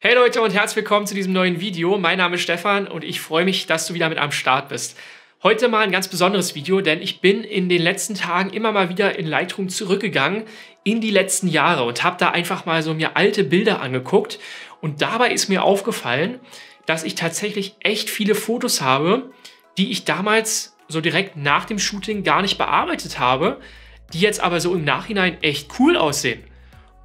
Hey Leute und herzlich willkommen zu diesem neuen Video. Mein Name ist Stefan und ich freue mich, dass du wieder mit am Start bist. Heute mal ein ganz besonderes Video, denn ich bin in den letzten Tagen immer mal wieder in Lightroom zurückgegangen in die letzten Jahre und habe da einfach mal so mir alte Bilder angeguckt und dabei ist mir aufgefallen, dass ich tatsächlich echt viele Fotos habe, die ich damals so direkt nach dem Shooting gar nicht bearbeitet habe, die jetzt aber so im Nachhinein echt cool aussehen.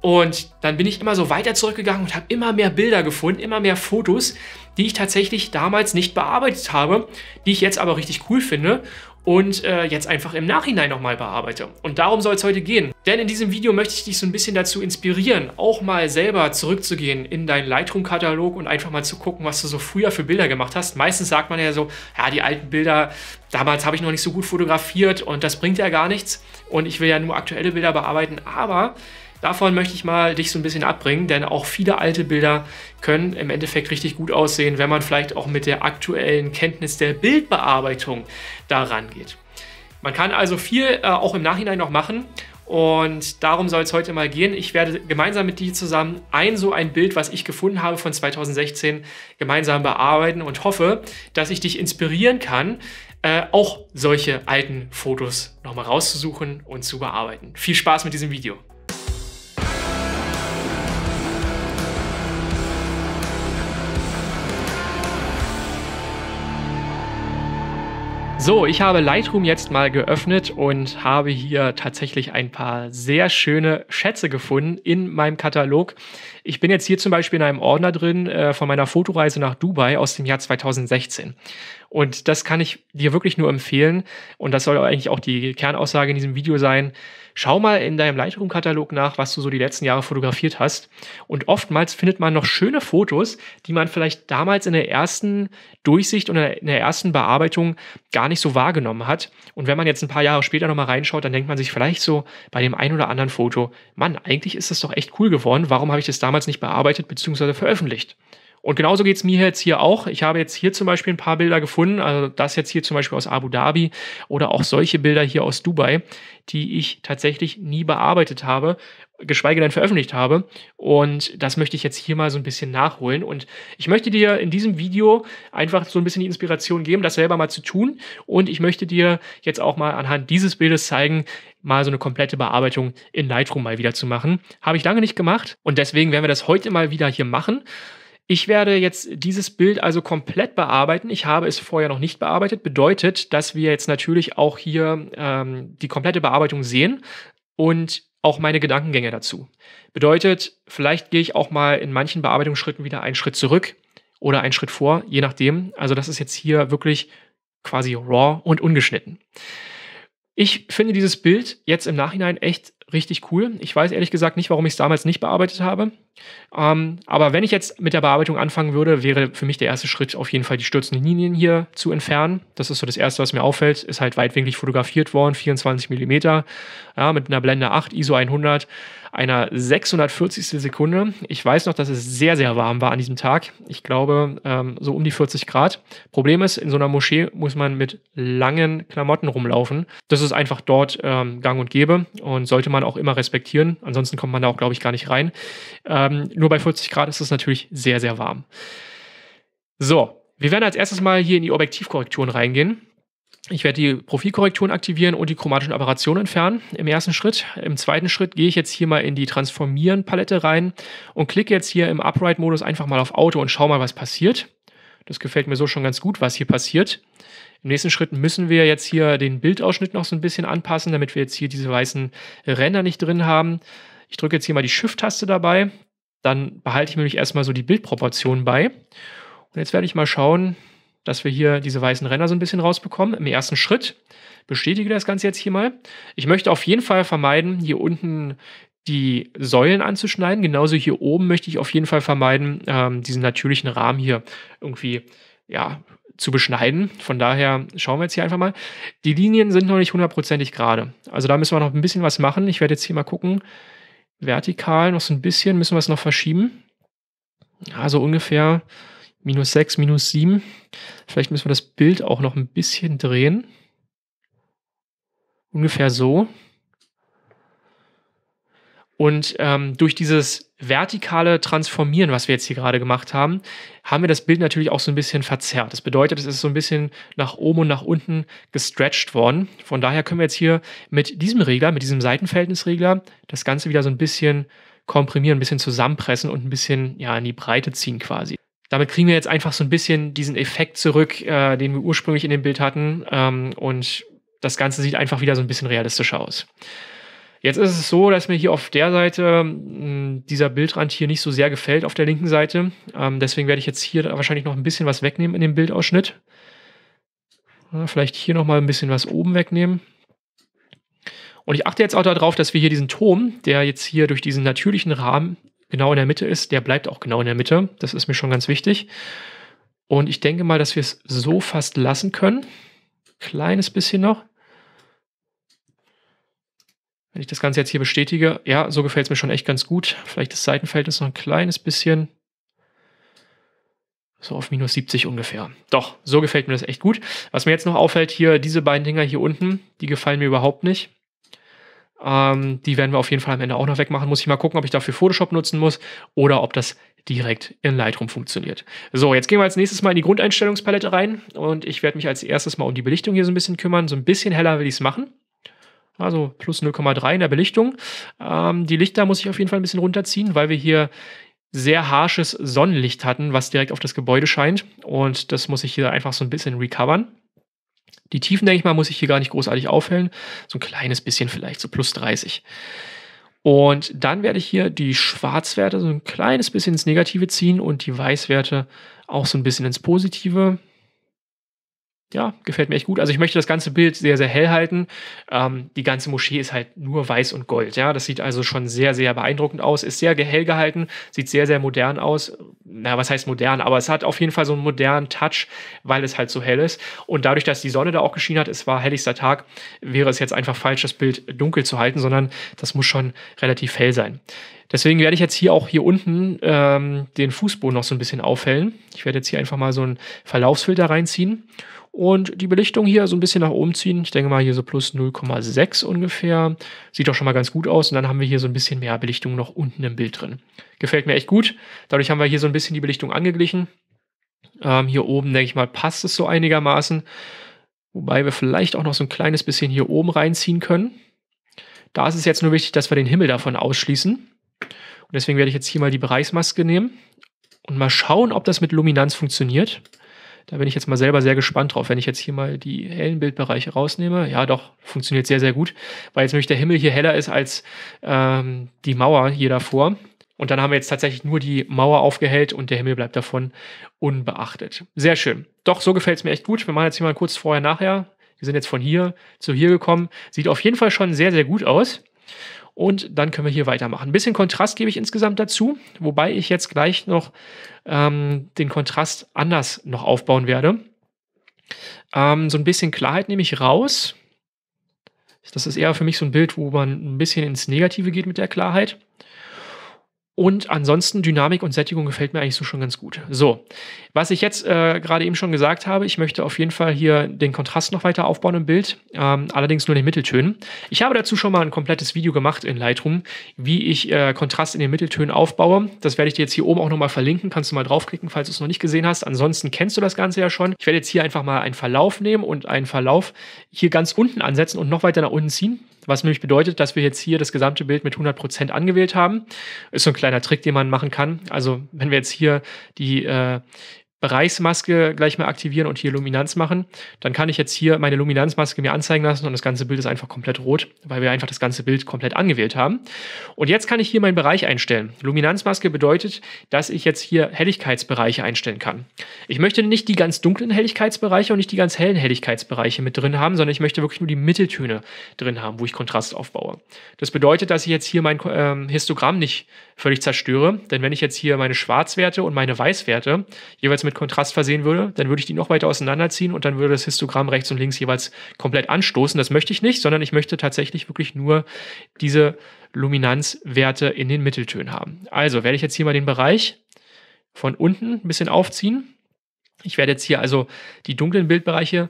Und dann bin ich immer so weiter zurückgegangen und habe immer mehr Bilder gefunden, immer mehr Fotos, die ich tatsächlich damals nicht bearbeitet habe, die ich jetzt aber richtig cool finde und jetzt einfach im Nachhinein nochmal bearbeite. Und darum soll es heute gehen. Denn in diesem Video möchte ich dich so ein bisschen dazu inspirieren, auch mal selber zurückzugehen in deinen Lightroom-Katalog und einfach mal zu gucken, was du so früher für Bilder gemacht hast. Meistens sagt man ja so, ja, die alten Bilder, damals habe ich noch nicht so gut fotografiert und das bringt ja gar nichts. Und ich will ja nur aktuelle Bilder bearbeiten, aber davon möchte ich mal dich so ein bisschen abbringen, denn auch viele alte Bilder können im Endeffekt richtig gut aussehen, wenn man vielleicht auch mit der aktuellen Kenntnis der Bildbearbeitung da rangeht. Man kann also viel auch im Nachhinein noch machen und darum soll es heute mal gehen. Ich werde gemeinsam mit dir zusammen so ein Bild, was ich gefunden habe von 2016, gemeinsam bearbeiten und hoffe, dass ich dich inspirieren kann, auch solche alten Fotos nochmal rauszusuchen und zu bearbeiten. Viel Spaß mit diesem Video! So, ich habe Lightroom jetzt mal geöffnet und habe hier tatsächlich ein paar sehr schöne Schätze gefunden in meinem Katalog. Ich bin jetzt hier zum Beispiel in einem Ordner drin von meiner Fotoreise nach Dubai aus dem Jahr 2016. Und das kann ich dir wirklich nur empfehlen. Und das soll eigentlich auch die Kernaussage in diesem Video sein. Schau mal in deinem Lightroom-Katalog nach, was du so die letzten Jahre fotografiert hast. Und oftmals findet man noch schöne Fotos, die man vielleicht damals in der ersten Durchsicht und in der ersten Bearbeitung gar nicht so wahrgenommen hat. Und wenn man jetzt ein paar Jahre später nochmal reinschaut, dann denkt man sich vielleicht so bei dem einen oder anderen Foto, Mann, eigentlich ist das doch echt cool geworden. Warum habe ich das damals nicht bearbeitet bzw. veröffentlicht? Und genauso geht es mir jetzt hier auch. Ich habe jetzt hier zum Beispiel ein paar Bilder gefunden, also das jetzt hier zum Beispiel aus Abu Dhabi oder auch solche Bilder hier aus Dubai, die ich tatsächlich nie bearbeitet habe, geschweige denn veröffentlicht habe. Und das möchte ich jetzt hier mal so ein bisschen nachholen. Und ich möchte dir in diesem Video einfach so ein bisschen die Inspiration geben, das selber mal zu tun. Und ich möchte dir jetzt auch mal anhand dieses Bildes zeigen, mal so eine komplette Bearbeitung in Lightroom mal wieder zu machen. Habe ich lange nicht gemacht und deswegen werden wir das heute mal wieder hier machen. Ich werde jetzt dieses Bild also komplett bearbeiten. Ich habe es vorher noch nicht bearbeitet. Bedeutet, dass wir jetzt natürlich auch hier die komplette Bearbeitung sehen und auch meine Gedankengänge dazu. Bedeutet, vielleicht gehe ich auch mal in manchen Bearbeitungsschritten wieder einen Schritt zurück oder einen Schritt vor, je nachdem. Also das ist jetzt hier wirklich quasi raw und ungeschnitten. Ich finde dieses Bild jetzt im Nachhinein echt richtig cool. Ich weiß ehrlich gesagt nicht, warum ich es damals nicht bearbeitet habe. Aber wenn ich jetzt mit der Bearbeitung anfangen würde, wäre für mich der erste Schritt auf jeden Fall die stürzenden Linien hier zu entfernen. Das ist so das Erste, was mir auffällt. Ist halt weitwinklig fotografiert worden, 24 mm, ja, mit einer Blende 8, ISO 100, einer 640. Sekunde. Ich weiß noch, dass es sehr, sehr warm war an diesem Tag. Ich glaube, so um die 40 Grad. Problem ist, in so einer Moschee muss man mit langen Klamotten rumlaufen. Das ist einfach dort gang und gäbe und sollte man auch immer respektieren. Ansonsten kommt man da auch, glaube ich, gar nicht rein. Nur bei 40 Grad ist es natürlich sehr, sehr warm. So, wir werden als erstes mal hier in die Objektivkorrekturen reingehen. Ich werde die Profilkorrekturen aktivieren und die chromatischen Aberrationen entfernen im ersten Schritt. Im zweiten Schritt gehe ich jetzt hier mal in die Transformieren-Palette rein und klicke jetzt hier im Upright-Modus einfach mal auf Auto und schau mal, was passiert. Das gefällt mir so schon ganz gut, was hier passiert. Im nächsten Schritt müssen wir jetzt hier den Bildausschnitt noch so ein bisschen anpassen, damit wir jetzt hier diese weißen Ränder nicht drin haben. Ich drücke jetzt hier mal die Shift-Taste dabei. Dann behalte ich mir nämlich erstmal so die Bildproportionen bei. Und jetzt werde ich mal schauen, dass wir hier diese weißen Ränder so ein bisschen rausbekommen. Im ersten Schritt bestätige das Ganze jetzt hier mal. Ich möchte auf jeden Fall vermeiden, hier unten die Säulen anzuschneiden. Genauso hier oben möchte ich auf jeden Fall vermeiden, diesen natürlichen Rahmen hier irgendwie, ja, zu beschneiden. Von daher schauen wir jetzt hier einfach mal. Die Linien sind noch nicht hundertprozentig gerade. Also da müssen wir noch ein bisschen was machen. Ich werde jetzt hier mal gucken, vertikal noch so ein bisschen, müssen wir es noch verschieben. Also ungefähr minus 6, minus 7. Vielleicht müssen wir das Bild auch noch ein bisschen drehen. Ungefähr so. Und durch dieses vertikale Transformieren, was wir jetzt hier gerade gemacht haben, haben wir das Bild natürlich auch so ein bisschen verzerrt. Das bedeutet, es ist so ein bisschen nach oben und nach unten gestretched worden. Von daher können wir jetzt hier mit diesem Regler, mit diesem Seitenverhältnisregler, das Ganze wieder so ein bisschen komprimieren, ein bisschen zusammenpressen und ein bisschen ja, in die Breite ziehen quasi. Damit kriegen wir jetzt einfach so ein bisschen diesen Effekt zurück, den wir ursprünglich in dem Bild hatten. Und das Ganze sieht einfach wieder so ein bisschen realistischer aus. Jetzt ist es so, dass mir hier auf der Seite dieser Bildrand hier nicht so sehr gefällt, auf der linken Seite. Deswegen werde ich jetzt hier wahrscheinlich noch ein bisschen was wegnehmen in dem Bildausschnitt. Vielleicht hier nochmal ein bisschen was oben wegnehmen. Und ich achte jetzt auch darauf, dass wir hier diesen Turm, der jetzt hier durch diesen natürlichen Rahmen genau in der Mitte ist, der bleibt auch genau in der Mitte. Das ist mir schon ganz wichtig. Und ich denke mal, dass wir es so fast lassen können. Kleines bisschen noch. Wenn ich das Ganze jetzt hier bestätige, ja, so gefällt es mir schon echt ganz gut. Vielleicht das Seitenverhältnis noch ein kleines bisschen. So auf minus 70 ungefähr. Doch, so gefällt mir das echt gut. Was mir jetzt noch auffällt, hier diese beiden Dinger hier unten, die gefallen mir überhaupt nicht. Die werden wir auf jeden Fall am Ende auch noch wegmachen. Muss ich mal gucken, ob ich dafür Photoshop nutzen muss oder ob das direkt in Lightroom funktioniert. So, jetzt gehen wir als nächstes mal in die Grundeinstellungspalette rein und ich werde mich als erstes mal um die Belichtung hier so ein bisschen kümmern. So ein bisschen heller will ich es machen. Also plus 0,3 in der Belichtung. Die Lichter muss ich auf jeden Fall ein bisschen runterziehen, weil wir hier sehr harsches Sonnenlicht hatten, was direkt auf das Gebäude scheint. Und das muss ich hier einfach so ein bisschen recovern. Die Tiefen, denke ich mal, muss ich hier gar nicht großartig aufhellen. So ein kleines bisschen vielleicht, so plus 30. Und dann werde ich hier die Schwarzwerte so ein kleines bisschen ins Negative ziehen und die Weißwerte auch so ein bisschen ins Positive. Ja, gefällt mir echt gut. Also ich möchte das ganze Bild sehr, sehr hell halten. Die ganze Moschee ist halt nur weiß und gold. Ja, das sieht also schon sehr, sehr beeindruckend aus. Ist sehr hell gehalten, sieht sehr, sehr modern aus. Na, was heißt modern? Aber es hat auf jeden Fall so einen modernen Touch, weil es halt so hell ist. Und dadurch, dass die Sonne da auch geschienen hat, es war helligster Tag, wäre es jetzt einfach falsch, das Bild dunkel zu halten, sondern das muss schon relativ hell sein. Deswegen werde ich jetzt hier auch hier unten den Fußboden noch so ein bisschen aufhellen. Ich werde jetzt hier einfach mal so einen Verlaufsfilter reinziehen und die Belichtung hier so ein bisschen nach oben ziehen. Ich denke mal hier so plus 0,6 ungefähr. Sieht doch schon mal ganz gut aus. Und dann haben wir hier so ein bisschen mehr Belichtung noch unten im Bild drin. Gefällt mir echt gut. Dadurch haben wir hier so ein bisschen die Belichtung angeglichen. Hier oben, denke ich mal, passt es so einigermaßen. Wobei wir vielleicht auch noch so ein kleines bisschen hier oben reinziehen können. Da ist es jetzt nur wichtig, dass wir den Himmel davon ausschließen. Und deswegen werde ich jetzt hier mal die Bereichsmaske nehmen und mal schauen, ob das mit Luminanz funktioniert. Da bin ich jetzt mal selber sehr gespannt drauf, wenn ich jetzt hier mal die hellen Bildbereiche rausnehme. Ja doch, funktioniert sehr, sehr gut, weil jetzt nämlich der Himmel hier heller ist als die Mauer hier davor. Und dann haben wir jetzt tatsächlich nur die Mauer aufgehellt und der Himmel bleibt davon unbeachtet. Sehr schön. Doch, so gefällt es mir echt gut. Wir machen jetzt hier mal kurz vorher, nachher. Wir sind jetzt von hier zu hier gekommen. Sieht auf jeden Fall schon sehr, sehr gut aus. Und dann können wir hier weitermachen. Ein bisschen Kontrast gebe ich insgesamt dazu, wobei ich jetzt gleich noch den Kontrast anders noch aufbauen werde. So ein bisschen Klarheit nehme ich raus. Das ist eher für mich so ein Bild, wo man ein bisschen ins Negative geht mit der Klarheit. Und ansonsten Dynamik und Sättigung gefällt mir eigentlich so schon ganz gut. So, was ich jetzt gerade eben schon gesagt habe, ich möchte auf jeden Fall hier den Kontrast noch weiter aufbauen im Bild, allerdings nur in den Mitteltönen. Ich habe dazu schon mal ein komplettes Video gemacht in Lightroom, wie ich Kontrast in den Mitteltönen aufbaue. Das werde ich dir jetzt hier oben auch nochmal verlinken, kannst du mal draufklicken, falls du es noch nicht gesehen hast. Ansonsten kennst du das Ganze ja schon. Ich werde jetzt hier einfach mal einen Verlauf nehmen und einen Verlauf hier ganz unten ansetzen und noch weiter nach unten ziehen. Was nämlich bedeutet, dass wir jetzt hier das gesamte Bild mit 100% angewählt haben. Ist so ein kleiner Trick, den man machen kann. Also wenn wir jetzt hier die Bereichsmaske gleich mal aktivieren und hier Luminanz machen, dann kann ich jetzt hier meine Luminanzmaske mir anzeigen lassen und das ganze Bild ist einfach komplett rot, weil wir einfach das ganze Bild komplett angewählt haben. Und jetzt kann ich hier meinen Bereich einstellen. Luminanzmaske bedeutet, dass ich jetzt hier Helligkeitsbereiche einstellen kann. Ich möchte nicht die ganz dunklen Helligkeitsbereiche und nicht die ganz hellen Helligkeitsbereiche mit drin haben, sondern ich möchte wirklich nur die Mitteltöne drin haben, wo ich Kontrast aufbaue. Das bedeutet, dass ich jetzt hier mein Histogramm nicht völlig zerstöre, denn wenn ich jetzt hier meine Schwarzwerte und meine Weißwerte jeweils mit Kontrast versehen würde, dann würde ich die noch weiter auseinanderziehen und dann würde das Histogramm rechts und links jeweils komplett anstoßen. Das möchte ich nicht, sondern ich möchte tatsächlich wirklich nur diese Luminanzwerte in den Mitteltönen haben. Also werde ich jetzt hier mal den Bereich von unten ein bisschen aufziehen. Ich werde jetzt hier also die dunklen Bildbereiche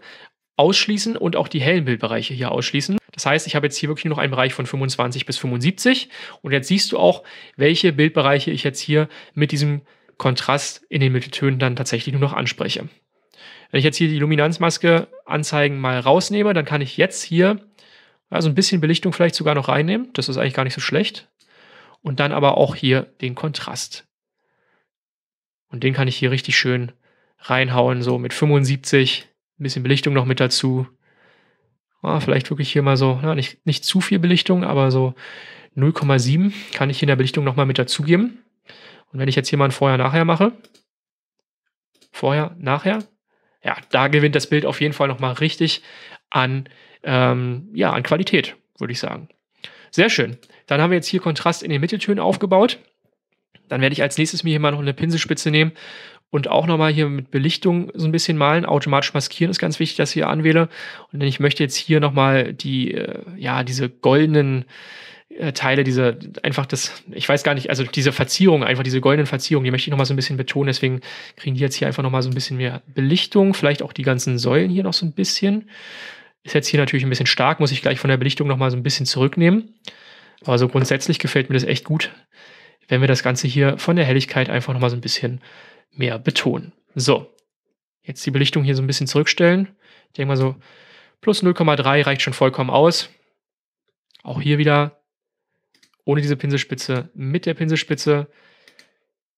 ausschließen und auch die hellen Bildbereiche hier ausschließen. Das heißt, ich habe jetzt hier wirklich nur noch einen Bereich von 25 bis 75 und jetzt siehst du auch, welche Bildbereiche ich jetzt hier mit diesem Kontrast in den Mitteltönen dann tatsächlich nur noch anspreche. Wenn ich jetzt hier die Luminanzmaske anzeigen mal rausnehme, dann kann ich jetzt hier also ein bisschen Belichtung vielleicht sogar noch reinnehmen. Das ist eigentlich gar nicht so schlecht. Und dann aber auch hier den Kontrast. Und den kann ich hier richtig schön reinhauen, so mit 75, ein bisschen Belichtung noch mit dazu. Ah, vielleicht wirklich hier mal so, na, nicht zu viel Belichtung, aber so 0,7 kann ich hier in der Belichtung nochmal mit dazugeben. Und wenn ich jetzt hier mal ein Vorher-Nachher mache, ja, da gewinnt das Bild auf jeden Fall nochmal richtig an, ja, an Qualität, würde ich sagen. Sehr schön. Dann haben wir jetzt hier Kontrast in den Mitteltönen aufgebaut. Dann werde ich als nächstes mir hier mal noch eine Pinselspitze nehmen und auch nochmal hier mit Belichtung so ein bisschen malen. Automatisch maskieren ist ganz wichtig, dass ich hier anwähle. Und ich möchte jetzt hier nochmal die, ja, diese goldenen Teile, diese, einfach das, ich weiß gar nicht, also diese Verzierung, einfach diese goldenen Verzierungen, die möchte ich nochmal so ein bisschen betonen, deswegen kriegen die jetzt hier einfach nochmal so ein bisschen mehr Belichtung, vielleicht auch die ganzen Säulen hier noch so ein bisschen. Ist jetzt hier natürlich ein bisschen stark, muss ich gleich von der Belichtung nochmal so ein bisschen zurücknehmen. Aber so grundsätzlich gefällt mir das echt gut, wenn wir das Ganze hier von der Helligkeit einfach nochmal so ein bisschen mehr betonen. So, jetzt die Belichtung hier so ein bisschen zurückstellen. Ich denke mal so, plus 0,3 reicht schon vollkommen aus. Auch hier wieder ohne diese Pinselspitze, mit der Pinselspitze.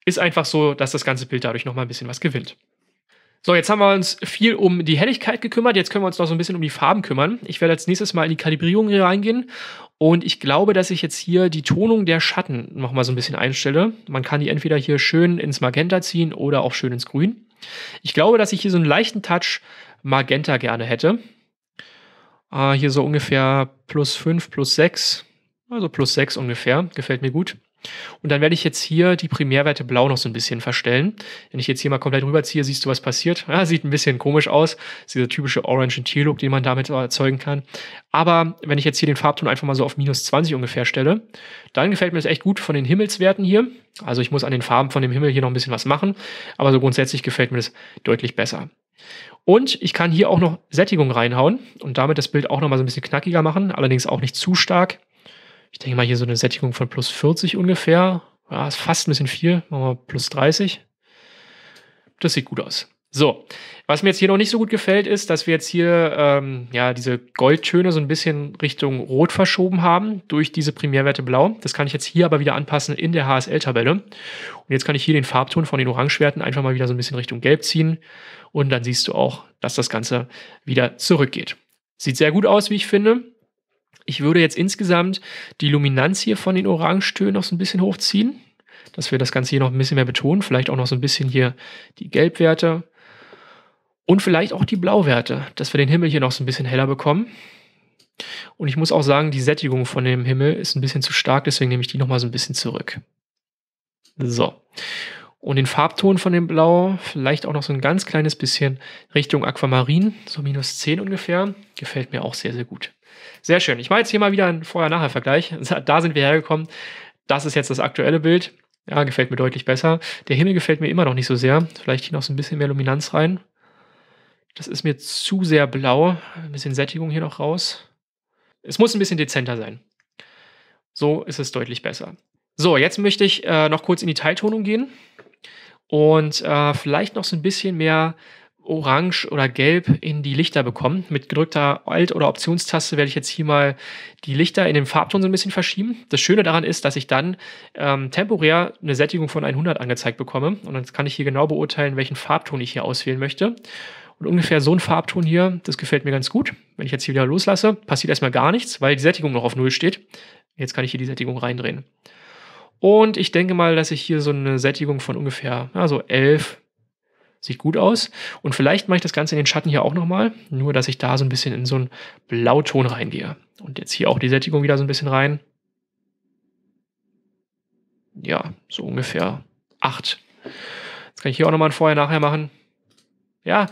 Ist einfach so, dass das ganze Bild dadurch nochmal ein bisschen was gewinnt. So, jetzt haben wir uns viel um die Helligkeit gekümmert. Jetzt können wir uns noch so ein bisschen um die Farben kümmern. Ich werde als nächstes mal in die Kalibrierung hier reingehen. Und ich glaube, dass ich jetzt hier die Tonung der Schatten nochmal so ein bisschen einstelle. Man kann die entweder hier schön ins Magenta ziehen oder auch schön ins Grün. Ich glaube, dass ich hier so einen leichten Touch Magenta gerne hätte. Hier so ungefähr plus 5, plus 6. Also plus 6 ungefähr, gefällt mir gut. Und dann werde ich jetzt hier die Primärwerte blau noch so ein bisschen verstellen. Wenn ich jetzt hier mal komplett rüberziehe, siehst du, was passiert. Ja, sieht ein bisschen komisch aus. Das ist dieser typische Orange and Teal Look, den man damit erzeugen kann. Aber wenn ich jetzt hier den Farbton einfach mal so auf minus 20 ungefähr stelle, dann gefällt mir das echt gut von den Himmelswerten hier. Also ich muss an den Farben von dem Himmel hier noch ein bisschen was machen. Aber so grundsätzlich gefällt mir das deutlich besser. Und ich kann hier auch noch Sättigung reinhauen und damit das Bild auch noch mal so ein bisschen knackiger machen. Allerdings auch nicht zu stark. Ich denke mal hier so eine Sättigung von plus 40 ungefähr. Ja, ist fast ein bisschen viel. Machen wir plus 30. Das sieht gut aus. So, was mir jetzt hier noch nicht so gut gefällt, ist, dass wir jetzt hier ja, diese Goldtöne so ein bisschen Richtung Rot verschoben haben durch diese Primärwerte Blau. Das kann ich jetzt hier aber wieder anpassen in der HSL-Tabelle. Und jetzt kann ich hier den Farbton von den Orangewerten einfach mal wieder so ein bisschen Richtung Gelb ziehen. Und dann siehst du auch, dass das Ganze wieder zurückgeht. Sieht sehr gut aus, wie ich finde. Ich würde jetzt insgesamt die Luminanz hier von den Orangetönen noch so ein bisschen hochziehen, dass wir das Ganze hier noch ein bisschen mehr betonen. Vielleicht auch noch so ein bisschen hier die Gelbwerte und vielleicht auch die Blauwerte, dass wir den Himmel hier noch so ein bisschen heller bekommen. Und ich muss auch sagen, die Sättigung von dem Himmel ist ein bisschen zu stark, deswegen nehme ich die nochmal so ein bisschen zurück. So. Und den Farbton von dem Blau vielleicht auch noch so ein ganz kleines bisschen Richtung Aquamarin, so minus 10 ungefähr. Gefällt mir auch sehr, sehr gut. Sehr schön. Ich mache jetzt hier mal wieder einen Vorher-Nachher-Vergleich. Da sind wir hergekommen. Das ist jetzt das aktuelle Bild. Ja, gefällt mir deutlich besser. Der Himmel gefällt mir immer noch nicht so sehr. Vielleicht hier noch so ein bisschen mehr Luminanz rein. Das ist mir zu sehr blau. Ein bisschen Sättigung hier noch raus. Es muss ein bisschen dezenter sein. So ist es deutlich besser. So, jetzt möchte ich noch kurz in die Teiltonung gehen. Und vielleicht noch so ein bisschen mehr Orange oder Gelb in die Lichter bekommen. Mit gedrückter Alt- oder Optionstaste werde ich jetzt hier mal die Lichter in dem Farbton so ein bisschen verschieben. Das Schöne daran ist, dass ich dann temporär eine Sättigung von 100 angezeigt bekomme. Und dann kann ich hier genau beurteilen, welchen Farbton ich hier auswählen möchte. Und ungefähr so ein Farbton hier, das gefällt mir ganz gut. Wenn ich jetzt hier wieder loslasse, passiert erstmal gar nichts, weil die Sättigung noch auf 0 steht. Jetzt kann ich hier die Sättigung reindrehen. Und ich denke mal, dass ich hier so eine Sättigung von ungefähr so 11... Sieht gut aus. Und vielleicht mache ich das Ganze in den Schatten hier auch nochmal. Nur, dass ich da so ein bisschen in so einen Blauton reingehe. Und jetzt hier auch die Sättigung wieder so ein bisschen rein. Ja, so ungefähr 8. Jetzt kann ich hier auch nochmal ein Vorher-Nachher machen. Ja,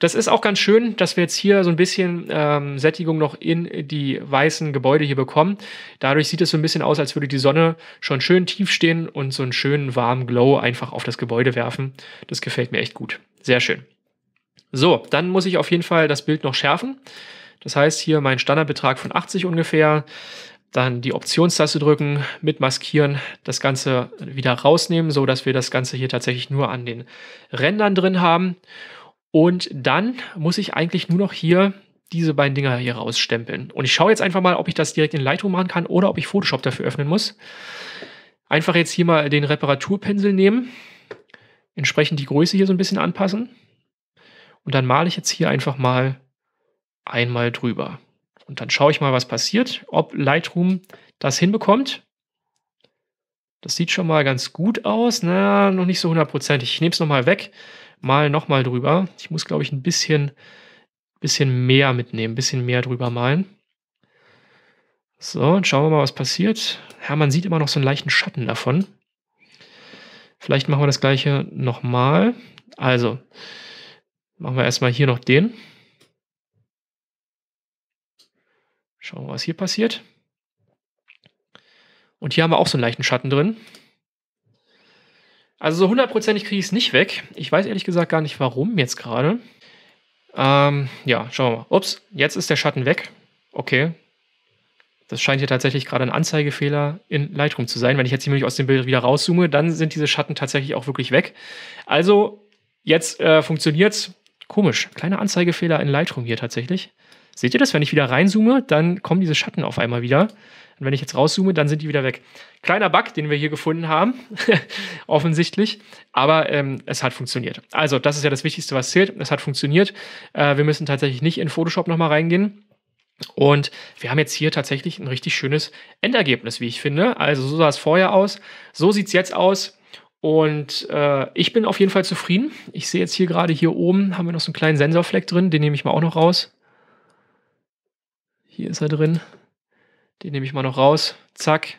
das ist auch ganz schön, dass wir jetzt hier so ein bisschen Sättigung noch in die weißen Gebäude hier bekommen. Dadurch sieht es so ein bisschen aus, als würde die Sonne schon schön tief stehen und so einen schönen warmen Glow einfach auf das Gebäude werfen. Das gefällt mir echt gut. Sehr schön. So, dann muss ich auf jeden Fall das Bild noch schärfen. Das heißt hier mein Standardbetrag von 80 ungefähr, dann die Optionstaste drücken, mit maskieren, das Ganze wieder rausnehmen, so dass wir das Ganze hier tatsächlich nur an den Rändern drin haben. Und dann muss ich eigentlich nur noch hier diese beiden Dinger hier rausstempeln. Und ich schaue jetzt einfach mal, ob ich das direkt in Lightroom machen kann oder ob ich Photoshop dafür öffnen muss. Einfach jetzt hier mal den Reparaturpinsel nehmen, entsprechend die Größe hier so ein bisschen anpassen. Und dann male ich jetzt hier einfach mal einmal drüber. Und dann schaue ich mal, was passiert, ob Lightroom das hinbekommt. Das sieht schon mal ganz gut aus. Na, noch nicht so hundertprozentig. Ich nehme es nochmal weg, male nochmal drüber. Ich muss, glaube ich, ein bisschen mehr mitnehmen, ein bisschen mehr drüber malen. So, und schauen wir mal, was passiert. Ja, man sieht immer noch so einen leichten Schatten davon. Vielleicht machen wir das gleiche nochmal. Also, machen wir erstmal hier noch den. Schauen wir, was hier passiert. Und hier haben wir auch so einen leichten Schatten drin. Also so hundertprozentig kriege ich es nicht weg. Ich weiß ehrlich gesagt gar nicht, warum jetzt gerade. Ja, schauen wir mal. Ups, jetzt ist der Schatten weg. Okay. Das scheint hier tatsächlich gerade ein Anzeigefehler in Lightroom zu sein. Wenn ich jetzt hier nämlich aus dem Bild wieder rauszoome, dann sind diese Schatten tatsächlich auch wirklich weg. Also, jetzt funktioniert's. Komisch, kleiner Anzeigefehler in Lightroom hier tatsächlich. Seht ihr das? Wenn ich wieder reinzoome, dann kommen diese Schatten auf einmal wieder. Und wenn ich jetzt rauszoome, dann sind die wieder weg. Kleiner Bug, den wir hier gefunden haben, offensichtlich. Aber es hat funktioniert. Also das ist ja das Wichtigste, was zählt. Es hat funktioniert. Wir müssen tatsächlich nicht in Photoshop nochmal reingehen. Und wir haben jetzt hier tatsächlich ein richtig schönes Endergebnis, wie ich finde. Also so sah es vorher aus. So sieht es jetzt aus. Und ich bin auf jeden Fall zufrieden. Ich sehe jetzt hier gerade hier oben, haben wir noch so einen kleinen Sensorfleck drin. Den nehme ich mal auch noch raus. Hier ist er drin. Den nehme ich mal noch raus. Zack.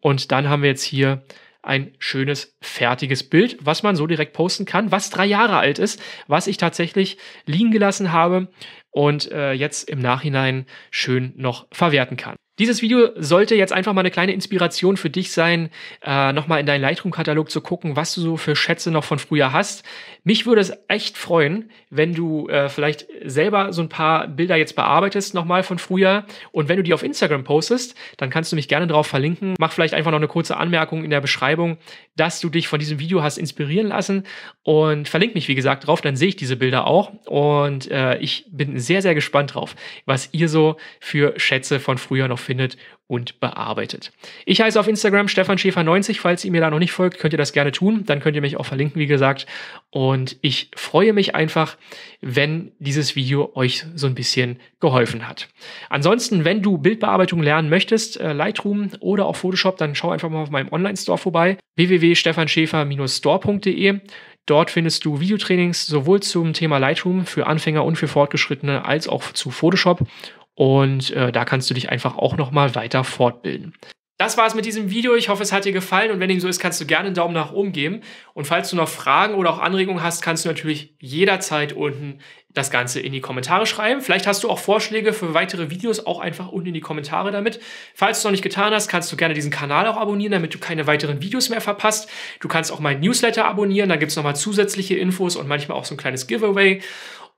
Und dann haben wir jetzt hier ein schönes, fertiges Bild, was man so direkt posten kann, was 3 Jahre alt ist, was ich tatsächlich liegen gelassen habe und jetzt im Nachhinein schön noch verwerten kann. Dieses Video sollte jetzt einfach mal eine kleine Inspiration für dich sein, nochmal in deinen Lightroom-Katalog zu gucken, was du so für Schätze noch von früher hast. Mich würde es echt freuen, wenn du vielleicht selber so ein paar Bilder jetzt bearbeitest nochmal von früher und wenn du die auf Instagram postest, dann kannst du mich gerne drauf verlinken. Mach vielleicht einfach noch eine kurze Anmerkung in der Beschreibung, dass du dich von diesem Video hast inspirieren lassen und verlink mich, wie gesagt, drauf, dann sehe ich diese Bilder auch und ich bin sehr, sehr gespannt drauf, was ihr so für Schätze von früher noch findet und bearbeitet. Ich heiße auf Instagram Stefan Schäfer 90. Falls ihr mir da noch nicht folgt, könnt ihr das gerne tun. Dann könnt ihr mich auch verlinken, wie gesagt. Und ich freue mich einfach, wenn dieses Video euch so ein bisschen geholfen hat. Ansonsten, wenn du Bildbearbeitung lernen möchtest, Lightroom oder auch Photoshop, dann schau einfach mal auf meinem Online-Store vorbei. www.stefanschäfer-store.de. Dort findest du Videotrainings sowohl zum Thema Lightroom für Anfänger und für Fortgeschrittene als auch zu Photoshop. Und da kannst du dich einfach auch nochmal weiter fortbilden. Das war's mit diesem Video. Ich hoffe, es hat dir gefallen. Und wenn dem so ist, kannst du gerne einen Daumen nach oben geben. Und falls du noch Fragen oder auch Anregungen hast, kannst du natürlich jederzeit unten das Ganze in die Kommentare schreiben. Vielleicht hast du auch Vorschläge für weitere Videos, auch einfach unten in die Kommentare damit. Falls du es noch nicht getan hast, kannst du gerne diesen Kanal auch abonnieren, damit du keine weiteren Videos mehr verpasst. Du kannst auch meinen Newsletter abonnieren. Da gibt es nochmal zusätzliche Infos und manchmal auch so ein kleines Giveaway.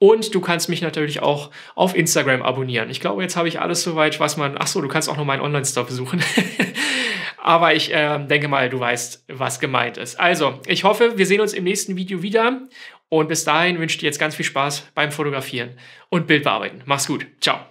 Und du kannst mich natürlich auch auf Instagram abonnieren. Ich glaube, jetzt habe ich alles soweit, was man... Achso, du kannst auch noch meinen Online-Store besuchen. Aber ich denke mal, du weißt, was gemeint ist. Also, ich hoffe, wir sehen uns im nächsten Video wieder. Und bis dahin wünsche ich dir jetzt ganz viel Spaß beim Fotografieren und Bildbearbeiten. Mach's gut. Ciao.